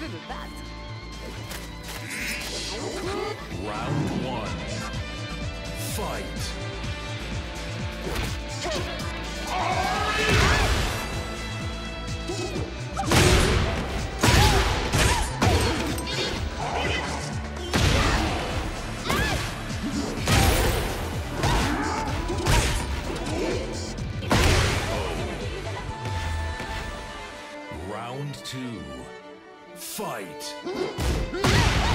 good at that. Round one. Fight. Round two. Fight! Fight!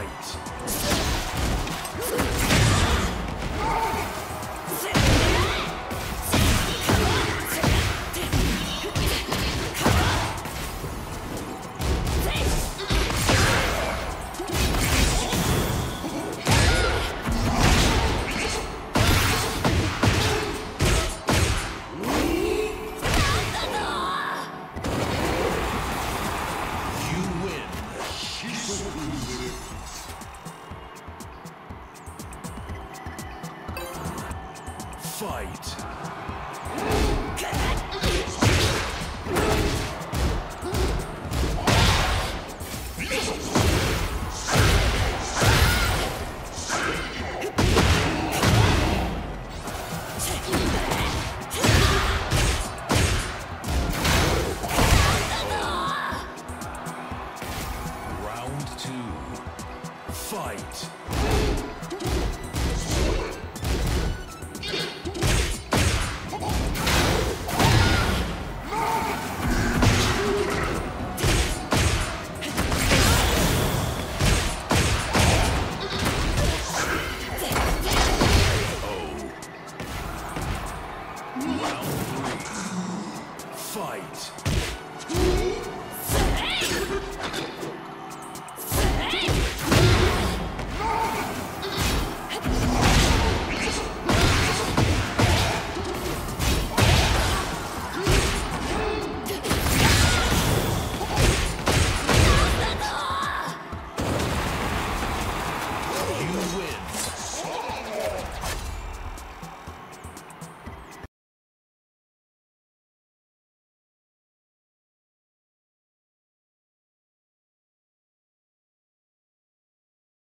Round 2. Fight!